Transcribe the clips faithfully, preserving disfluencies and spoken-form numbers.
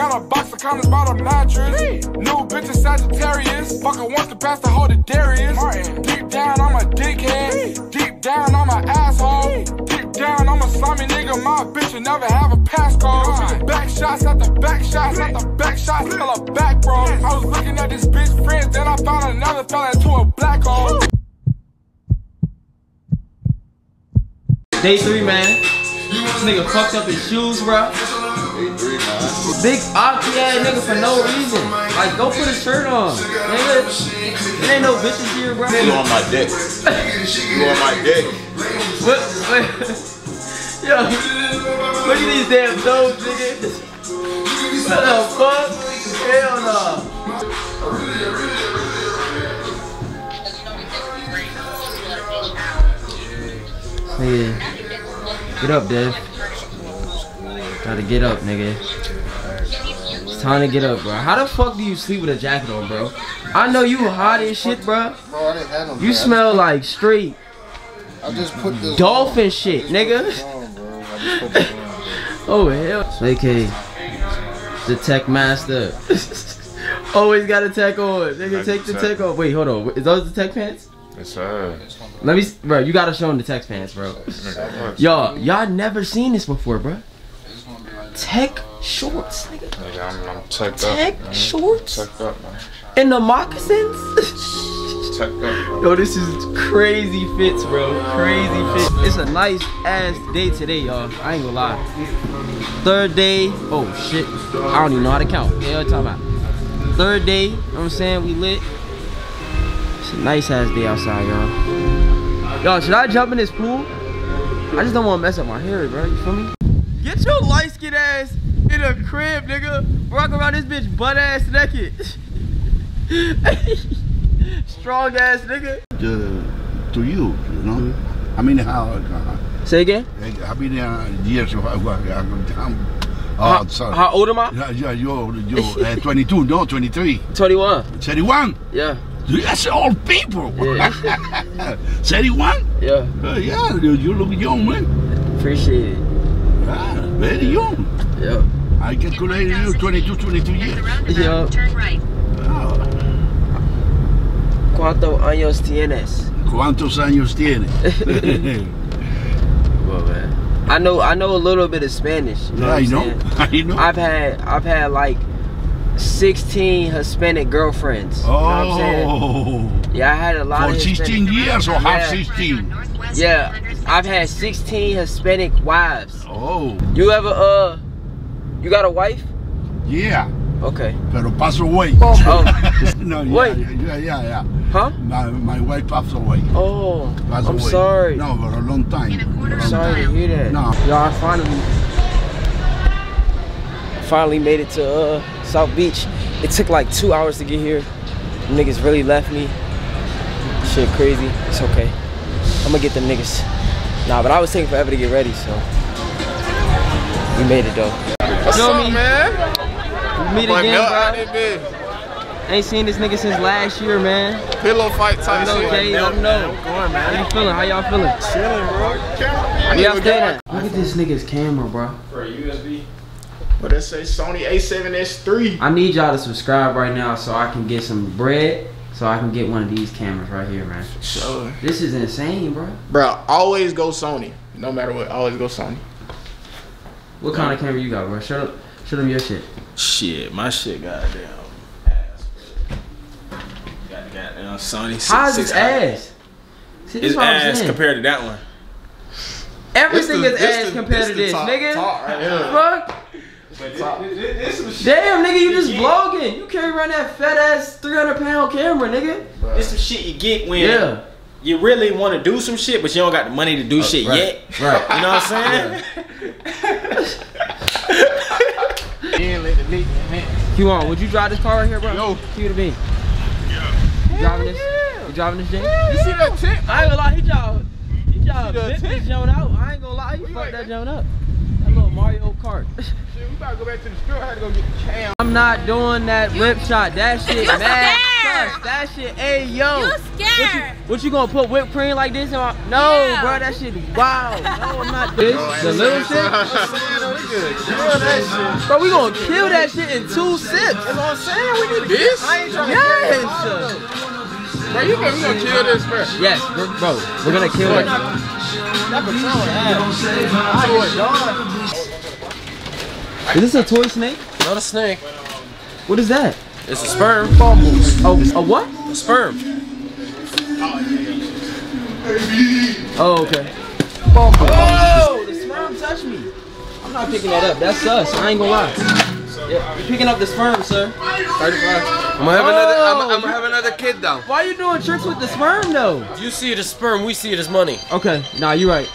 got a box of condoms, bottom nitrous. New bitch is Sagittarius. Fucker wants to pass the whole to Darius. Deep down, I'm a dickhead. Deep down, I'm an asshole. Deep down, I'm a slimy nigga. My bitch will never have a passcode. Back shots at the back shots at the back shots till her back, bro. I was looking at this bitch friends, then I found another fella into a black hole. Day three, man. This nigga fucked up his shoes, bro. Big oppy ass nigga for no reason. Like, go put a shirt on, nigga. It ain't no bitches here, bro. You on my dick. You on my dick. What? What? Yo, look at these damn dope niggas. What the fuck? Hell no. Yeah. Get up, Dev. Gotta get up, nigga. It's time to get up, bro. How the fuck do you sleep with a jacket on, bro? I know you hot as shit, bro. Bro, I didn't have them, you smell like straight I just put this dolphin on. Shit, nigga. On, bro. I just put this on, bro. Oh, hell. A K, the tech master. Always got a tech on. Nigga, take the tech off. Wait, hold on. Is those the tech pants? Yes, sir. Let me, bro, you gotta show them the tech pants, bro. Y'all, y'all never seen this before, bro. Tech shorts, nigga. Nigga, I'm, I'm tucked up. Tech shorts? Tucked up, man. And the moccasins? Tucked up, bro. Yo, this is crazy fits, bro. Crazy fits. It's a nice ass day today, y'all. I ain't gonna lie. Third day. Oh, shit. I don't even know how to count. Yeah, what y'all talking about? Third day. You know what I'm saying? We lit. It's a nice ass day outside, y'all. Yo, should I jump in this pool? I just don't want to mess up my hair, bro. You feel me? Get your light skin ass in a crib, nigga. Rock around this bitch butt ass naked. Strong ass nigga. Uh, to you, you know. Mm -hmm. I mean, how? Uh, Say again? I mean, uh, years of I'm, I'm oh, sorry. How old am I? Yeah, you're, you're uh, twenty-two, no, twenty-three. twenty-one. thirty-one? Yeah. That's old people. Yeah. thirty-one? Yeah. Uh, yeah, you, you look young, man. Appreciate it. Ah, very young. Yeah. I calculated you twenty-two, twenty-two years. Yeah. Turn right. Wow. ¿Cuántos años tienes? ¿Cuántos años tienes? Well, man. I know I know a little bit of Spanish. You know yeah, I know. I know. I've had I've had like sixteen Hispanic girlfriends. Oh. You know what I'm saying? Yeah, I had a lot. For of sixteen years or half sixteen? Yeah. I've had sixteen Hispanic wives. Oh. You ever, uh, you got a wife? Yeah. Okay. Pero passed away. Oh. No, yeah, wait. Yeah, yeah, yeah. Huh? My, my wife passed away. Oh. Passed I'm away. sorry. No, for a long time. I'm sorry to hear that. No. Y'all finally, finally made it to uh, South Beach. It took like two hours to get here. Them niggas really left me. Shit crazy. It's okay. I'm gonna get them niggas. Nah, but I was taking forever to get ready, so we made it though. What's you know up, me? man? We meet again, bro. Ain't seen this nigga since last year, man. Pillow fight type shit. No days, I don't know. How you feeling? How y'all feeling? Chilling, bro. Y'all staying? Look at this nigga's camera, bro. For a U S B. But that say Sony A seven S three. I need y'all to subscribe right now so I can get some bread. So I can get one of these cameras right here, man. Sure. This is insane, bro. Bro, always go Sony. No matter what, always go Sony. What kind of camera you got, bro? Show them, show them your shit. Shit, my shit, goddamn ass. Got goddamn Sony. Six, How's his ass? See, this it's ass compared to that one. Everything the, is ass the, compared to this, top, nigga. Top right here. Fuck. This, this, this Damn, nigga, you just vlogging. You carry around that fat ass three hundred pound camera, nigga. Bruh. This some shit you get when yeah. you really want to do some shit, but you don't got the money to do uh, shit right. yet. Right. You know what I'm saying? Yeah. Q-on, would you drive this car right here, bro? Yo. Q to B. Yeah. You driving this? Yeah. You driving this, Jay? Yeah. You see that tip? I ain't gonna lie, he drove. He drove this joint out. I ain't gonna lie, he fucked like that joint up. Little Mario Kart. Shit, we about to go back to the store. I had to go get the cam. I'm not doing that rip shot. That shit mad. scared. That shit, hey yo. You scared. What you, what you gonna put whipped cream like this in my? No, yeah. Bro, that shit wild. No, I'm not this. The little shit. That shit. Bro, we gonna kill that shit in two sips. That's what I'm saying. We need this. I ain't trying to yes. Bro, you gonna, you gonna kill this, bro? Yes, we're, bro, we're gonna kill it. Is this a toy snake? Not a snake. What is that? It's a sperm. Oh, a what? A sperm. Oh, okay. Oh, the sperm touched me. I'm not picking that up. That's us. I ain't gonna lie. Yeah, you're picking up the sperm, sir. I'm gonna have oh, another. I'm, I'm gonna have another kid down. Why are you doing tricks with the sperm, though? You see it as sperm, we see it as money. Okay, nah, you're right.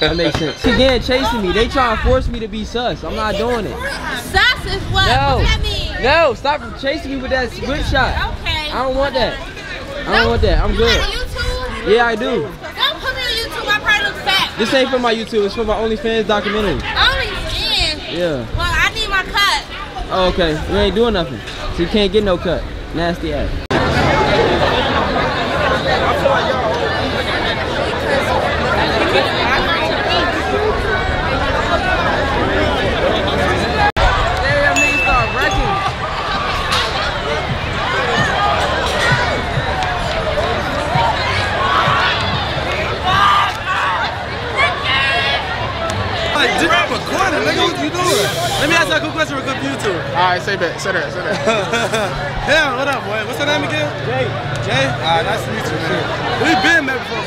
That makes sense. Again, chasing me. They trying to force me to be sus. I'm not doing it. Sus is what? No. What that mean? No, stop chasing me with that whip shot. Okay. I don't want that. I don't want that. I'm good. You got a YouTube? Yeah, I do. Don't put me on YouTube. I probably look fat. This ain't for my YouTube. It's for my OnlyFans documentary. OnlyFans. Yeah. Well, I need my cut. Oh, okay, you ain't doing nothing, so you can't get no cut. Nasty ass. Damn, niggas start wrecking. Like, just grab a quarter, nigga, what you doing? Let me ask you a quick question real quick for you two. Alright, say that, say that, say that. Damn, what up, boy? What's your name again? Jay. Jay? Alright, nice to meet you, man. We've been met before.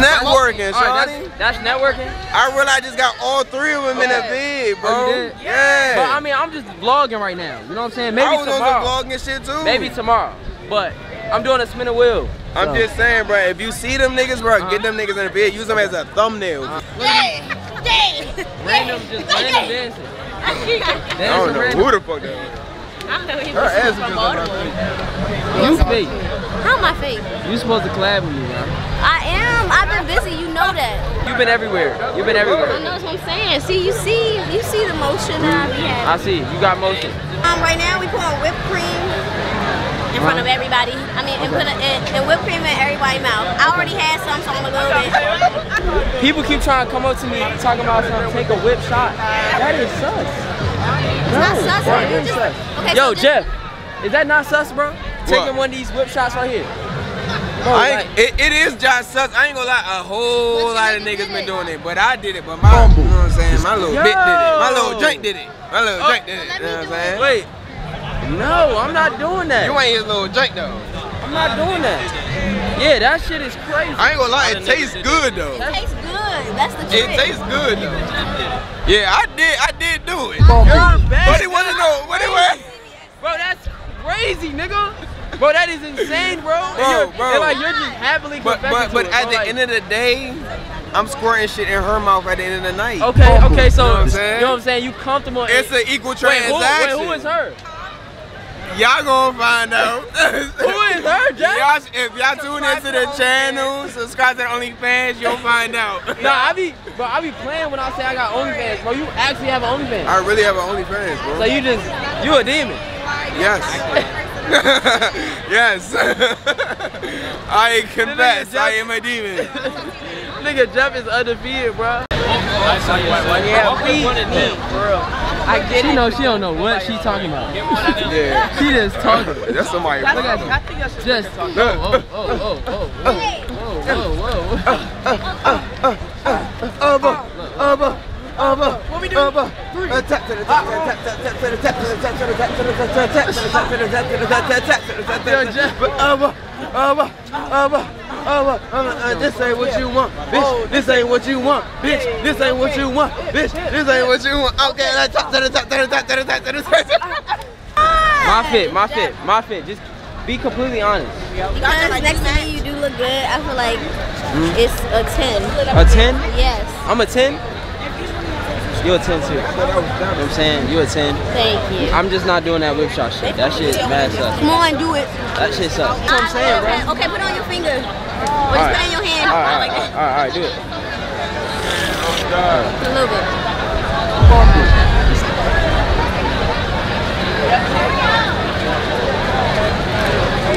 Networking, Shawty. That's networking. I really just got all three of them okay. in a vid, bro. Oh, you did? Yeah. But I mean, I'm just vlogging right now. You know what I'm saying? Maybe I was tomorrow. On the vlogging shit too. Maybe tomorrow. But I'm doing a spin of wheel. So. I'm just saying, bro. If you see them niggas, bro, uh -huh. get them niggas in a vid. Use them as a thumbnail. Uh -huh. Random, just random dancing. I don't know random. Who the fuck that was. I don't know he was her from Baltimore. You fake. How am I fake? You supposed to collab with me, man. I am. I've been busy. You know that. You've been everywhere. You've been everywhere. I know that's what I'm saying. See, you see, you see the motion that I be having. I see. You got motion. Um, right now we pouring whipped cream in front of everybody. I mean, okay. and put a, and, and whipped cream in everybody's mouth. I already had some, so I'm a little bit. People keep trying to come up to me talking about something. Take a whip shot. That is sus. It's no, not sus. Bro, you just, sus. Okay, yo, so Jeff, is that not sus, bro? What? Taking one of these whip shots right here. Bro, I ain't, it, it is Josh Suss. I ain't gonna lie, a whole lot of niggas been doing it, but I did it. But my, Bumble. You know what I'm saying, my little Yo. Bit did it, my little drink did it, my little oh, drink did it. You know what I'm saying? Wait, no, I'm not doing that. You ain't his little drink though. I'm not doing that. Yeah, that shit is crazy. I ain't gonna lie, it tastes good though. It tastes good. That's the trick. It tastes good though. Yeah, I did, I did do it. Bumble. But it wasn't no, what it was? Bro, that's crazy, nigga. Bro, that is insane, bro. Bro, and bro. And like, you're just happily But, but, but it, at bro. The like, end of the day, I'm squirting shit in her mouth at the end of the night. Okay, oh, okay, so, you know what I'm saying? You, know what I'm saying? You comfortable. It's an equal transaction. Wait, who, wait, who is her? Y'all gonna find out. Who is her, Jack? If y'all tune into the channel, subscribe to the OnlyFans, you'll find out. Nah, I be, bro, I be playing when I say I got OnlyFans, bro. You actually have an OnlyFans. I really have an OnlyFans, bro. So you just, you a demon. Yes. Yes. I confess, Jeff, I am a demon. Nigga, Jeff is undefeated, bro. I saw you. Yeah, please, bro. I get it. No, she don't know what she talking about. Yeah. She just talking. That's somebody. That's, look at you. Just. Oh, oh, oh, oh, oh, oh, oh, oh, oh, oh. Over, over, tap to the tap, tap to the tap, tap to the tap, tap to the tap, tap to the tap, tap to the tap, tap to the over, over, over, over. This ain't what you want, bitch. This ain't what you want, bitch. This ain't what you want, bitch. This ain't what you want. Okay, let's tap to the tap, tap to the tap, tap to the. My fit, my fit, my fit. Just be completely honest. Because next time you do look good, I feel like it's a ten. A ten? Yes. I'm a ten. You a ten too. You know what I'm saying? You a ten. Thank you. I'm just not doing that whip shot shit. That shit mad sucks. Come on, do it. That shit sucks. That's what I'm saying, bro. Okay, put it on your finger. Or just put it in your hand. Alright, like alright, alright, alright, do it. A little bit.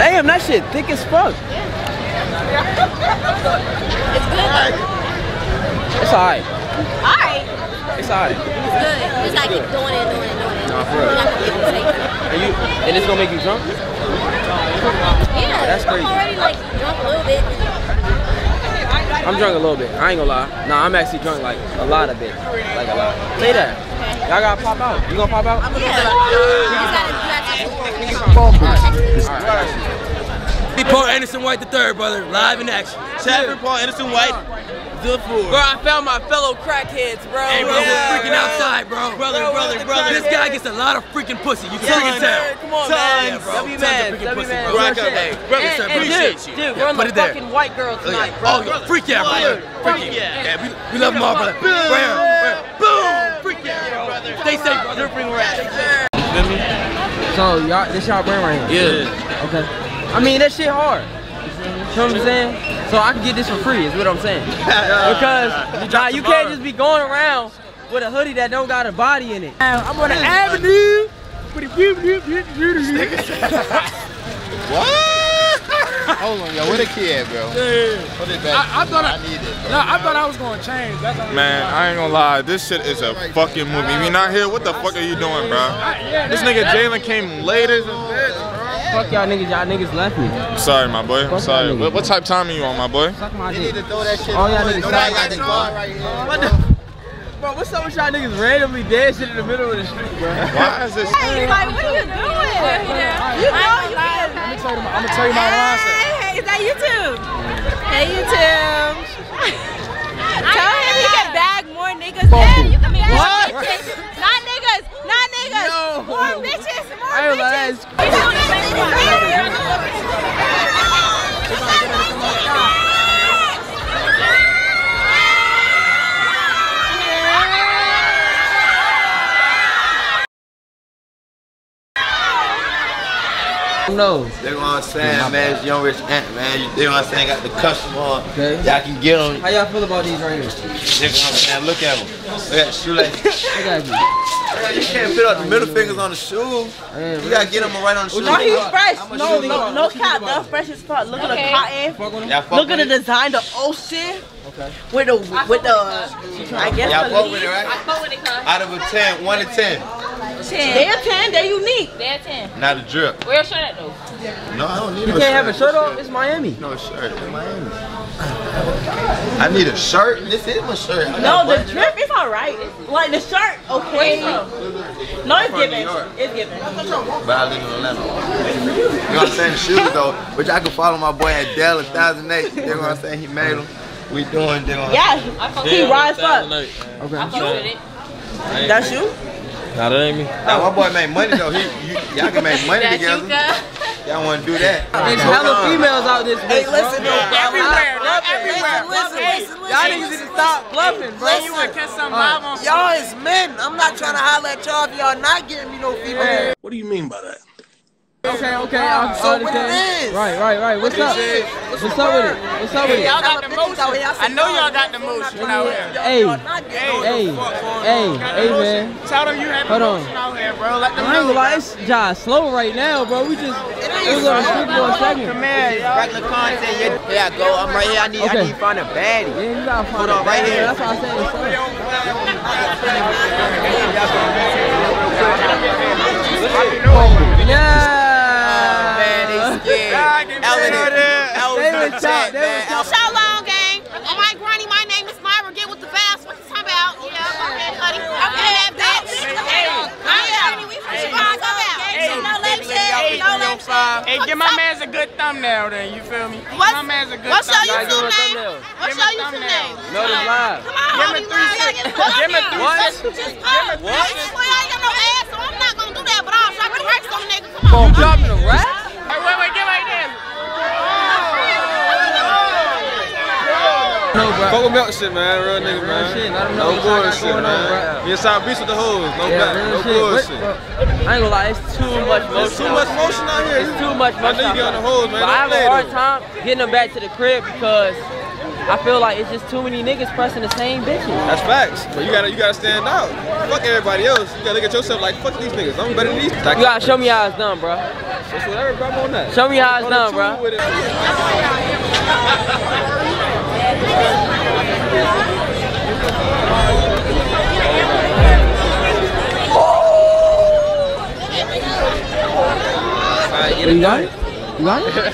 Damn, that shit thick as fuck. It's good. Though. It's alright. Alright. It's alright. It's good. You just gotta keep doing it, doing it, doing it. Nah, for real. Are you, and it's gonna make you drunk? Yeah. Oh, that's crazy. I'm already like drunk a little bit. I'm drunk a little bit. I ain't gonna lie. Nah, I'm actually drunk like a lot of bit. Like a lot. Say that. Y'all gotta pop out. You gonna pop out? Yeah. You just gotta do that. Paul Anderson White the third, brother, live in action. Chapman Paul Anderson White, the fool. Bro, I found my fellow crackheads, bro. Hey, bro, yeah, we're freaking bro. outside, bro. Brother, bro, brother, brother. This guy gets a lot of freaking pussy. You yeah, freaking tell. Come on, man. Tons. Tons of freaking pussy, bro. Rock up, hey, brother, sir, appreciate you. Dude, we're on the fucking white girl tonight, bro. Oh, freak out, brother. Freak out. We love them all, brother. Boom. Freak out, brother. Stay safe, brother. You feel me? So, y'all, this y'all brand right here? Yeah. Okay. I mean, that shit hard. You know what I'm saying? So I can get this for free, is what I'm saying. Because nah, you can't just be going around with a hoodie that don't got a body in it. I'm on the avenue. What? Hold on, yo, where the kid, bro? Yeah. Put it back. I, I thought I, I needed it. Nah, I thought I was gonna change. That's all. Man, I ain't gonna lie. This shit is a fucking movie. If you're not here, what the fuck are you doing, bro? I, yeah, this nigga Jalen came late as a bitch. Fuck y'all niggas, y'all niggas left me. I'm sorry, my boy. I'm sorry. What, what type of time are you on, my boy? Suck my dick. You need to throw that shit. All y'all niggas suck right here. What the? Bro, what's up with y'all niggas randomly dancing in the middle of the street, bro? Why is this? Hey, like, what are you doing? You know you can. I'm gonna tell you my mindset. Hey, hey, is that YouTube? Hey, YouTube. Tell him he can bag more niggas. Yeah, you can be out. Not niggas, not niggas. More bitches, more bitches. No. They want to saying, man, it's Young Rich Ant, man. They want to saying, got the custom on. Okay. Y'all can get them. How y'all feel about these right here? They want to look at them. Look at the shoe like this. You can't fit out the middle fingers on the shoe. You got to get them right on the shoe. No, he's fresh. No, no, no cap. The freshest part. Look okay. at the cotton. Look at the design, the ocean. Okay. With the, with the, I guess y'all fuck with it, right? I fuck with it, cuz. Out of a ten, one to ten. ten. They're ten, they're unique. They're ten. Not a drip. Wear a shirt at though. No, I don't need you a shirt. You can't have a shirt on, it's Miami. No, a shirt, it's Miami. I need a shirt, this is my shirt. I no, the drip is alright. Like the shirt, okay. No, it's giving. It's giving. But I live in Atlanta. You know what I'm saying? The shoes though, which I can follow my boy at Dell in two thousand eight. You know what I'm saying? He made them. We doing them. Yeah, he rides up. Okay. I fucked with it. That's you? Nah, that ain't me. Nah, my boy made money though. Y'all can make money together. Y'all want to do that. There's hella females out this bitch. Hey, listen, bro. Everywhere. Not everywhere. Listen, listen, listen. Y'all niggas need to stop bluffing, bro. You want to catch some vibe on. Y'all is men. I'm not trying to holler at y'all if y'all not getting me no female. What do you mean by that? Okay, okay. I understand. Right, right, right. What's up? What's up with it? What's up with it? Y'all got the motion. I know y'all got the motion out here. Hey, hey, hey, hey, man. Tell them you have the motion out here, bro. Let them know. It's just slow right now, bro. We just it was on street for a second. Come here, regular content. Yeah, go. I'm right here. I need, I need to find a baddie. Yeah, you gotta find a baddie. That's what I said. Yeah. Shout out, gang. Oh, my granny, my name is Myra. Get with the vast. What you talking about? Yeah, okay, buddy. Okay, that bitch. Hey, I'm we from Chicago. No lame shit. No lame shit. Hey, give my man's a good thumbnail then. You feel me? What's, my man's a good what's thumbnail. What's your YouTube name? What's your YouTube name? No, the live. Come on, give homie, live. Y'all get put up there. What? Just put. What? I ain't got no ass, so I'm not going to do that, but I'll drop the racks on nigga. Come on. You dropping a rack? Hey, wait, wait, get right there. No, bro. Fuck with Meltshit, man. Real yeah, nigga, real man. Shit, let them know no bullshit, man. Be inside beats with the hoes. No yeah, back. No bullshit. I ain't gonna lie, it's too much motion. It's too much motion out here. It's too much motion. I know you get on the hoes, man. But I have a hard time getting them back to the crib because I feel like it's just too many niggas pressing the same bitches. That's facts. But you gotta, you gotta stand out. Fuck everybody else. You gotta look at yourself like, fuck these niggas. I'm better than these. Like, you gotta show me how it's done, bro. That's whatever, bro. I'm on that. Show me how it's done, bro. You got it? You got it?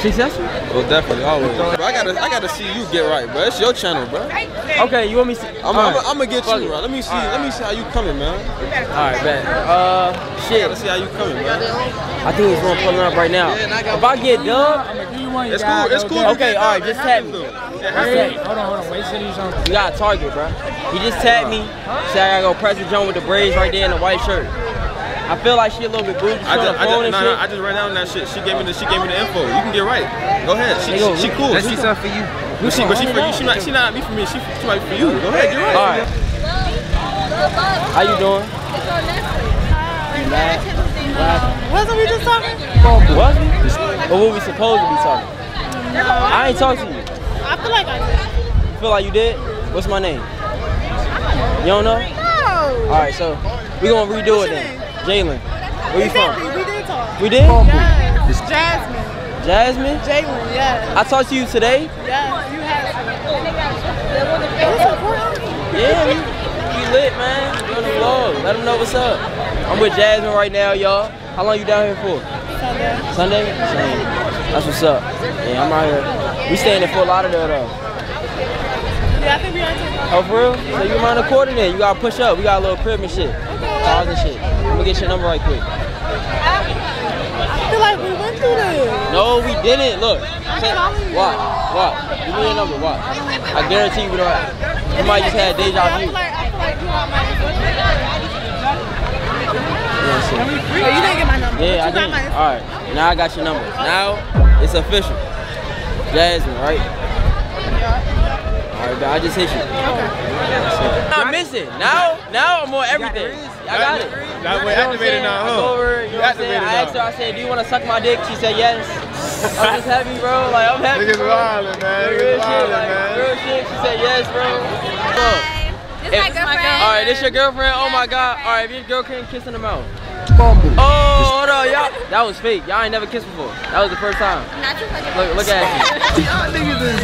Successful? Well, definitely, always. Bro, I gotta, I gotta see you get right, bro. It's your channel, bro. Okay, you want me to see? I'm, I'm, right. I'm gonna get Fuck you, bro. Let me see, right. let me see how you coming, man. All right, man. Uh, shit. I gotta see how you coming, man. I think he's gonna pull it up right now. Yeah, if I get dubbed, it's cool. It's cool. Okay, all right, just tap me. Hey, hold on, hold on. Wait till you on. You got a target, bro. He just tapped me. Said I gotta go press the jump with the braids right there in the white shirt. I feel like she a little bit boozy. I just, I just, and nah, shit. Nah, I just ran down on that shit. She gave me the, she gave me the info. You can get right. Go ahead. She, hey, yo, she, she cool. That she's something for you. But she, but she for you. She not, she not be for me. She, she might be for you. Go ahead. Get right. All right. How you doing? It's on Netflix. Hi. Wasn't we just talking? What? Or what we supposed to be talking? I ain't talking to you. I feel like I did. Feel like you did? What's my name? You don't know? No. All right, so we gonna redo it then. Jalen, where you from? We did talk. We did? Yeah. It's Jasmine. Jasmine? Jalen, yeah. I talked to you today? Yeah, you had to. Yeah, we, we lit, man. We on the vlog. Let them know what's up. I'm with Jasmine right now, y'all. How long you down here for? Sunday. Sunday? Sunday. That's what's up. Yeah, I'm out here. We staying in Fort Lauderdale, though. Yeah, I think we are too. Oh, for real? So you mind the quarter then? You gotta push up. We got a little crib and shit. Okay. Cars and shit. I'm gonna get your number right quick. I feel like we went through this. No, we didn't. Look. Why? Why? Give me your number. Why? I guarantee you we don't. You might just had deja vu. I feel like, I feel like you are my number. You didn't get my number. Yeah, I did. All right. Now I got your number. Now it's official. Jasmine, right? Alright, I just hit you. Okay. I'm missing. Now, now I'm on everything. I got it. That way activated now, huh? Over, you know what I'm saying? I asked her, I said, do you want to suck my dick? She said yes. I'm just happy, bro. Like, I'm happy. Niggas wildin', man. Niggas wildin', man. Real shit. She said yes, bro. Hi. This is my girlfriend. Alright, this your girlfriend? Oh my god. Alright, if your girlfriend, kiss in the mouth. Oh, hold on, y'all. That was fake. Y'all ain't never kissed before. That was the first time. Not your fucking look, look at you. Y'all niggas is.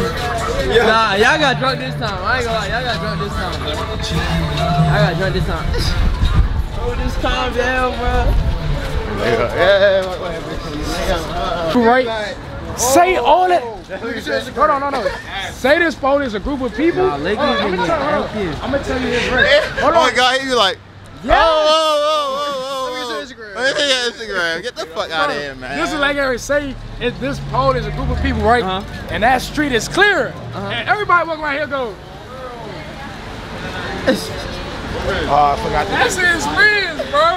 Yeah. Nah, y'all got drunk this time. I ain't gonna lie, y'all got drunk this time. I got drunk this time. Oh, this time down, bro. Yeah, yeah, yeah. Right. Say all it. Hold on, no, no. Say this phone is a group of people. Nah, Lakers, I'm gonna tell, I'm gonna tell you this right. Hold on. Oh my god, he be like, yeah. Oh, oh, oh, oh, oh. Let me see Instagram. Let me see Instagram. Get the fuck out of here, man. This is like Eric say. If this pole is a group of people, right? Uh -huh. And that street is clear. Uh -huh. And everybody walking right here goes. Oh, I forgot to that shit is real, bro.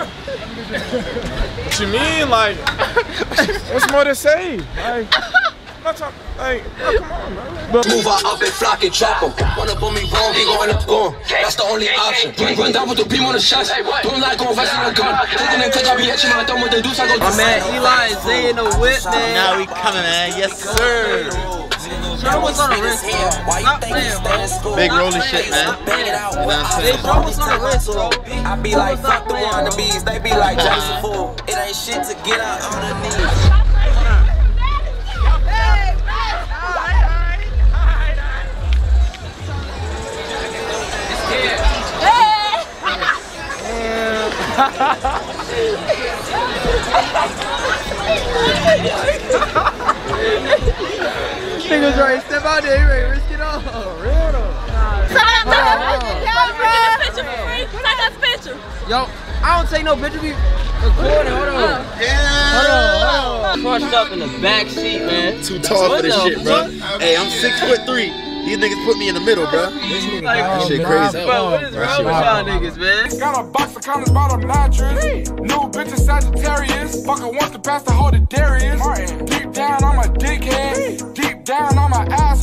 What you mean? Like, what's more to say? Like, my talk, like, oh, come on, man. Move up and flock and chop him. One up on me wrong, he going up gone. That's the only option. Run down with the beam on the shots. Don't like going rest on the gun. Taking them cause I be hitching my thumb with the deuce. I go do. My man Eli and Zay in the whip, man. Now we coming, man. Yes, sir. Bro was on the wrist, bro. Not playing, bro. Big rolling shit, man. Bro was on the wrist, bro. I be like, fuck the wannabes. They be like, Jackson fool. It ain't shit to get out on the knees. Niggas right, step out there, right, risk it all. For real though. So I got picture for free. I got picture. Yo, I don't take no picture. Be recording. Hold on. Hold on. Crushed up in the back seat, man. Too tall for this shit, bro. Hey, I'm six foot three. These niggas put me in the middle, bro. This shit crazy. Bro, what is wrong with y'all niggas, man? Got a box of Collins, bottom nitrous. New bitch is Sagittarius. Fucking wants to pass the whole to Darius. Deep down, I'm a dickhead. Deep down, I'm an asshole.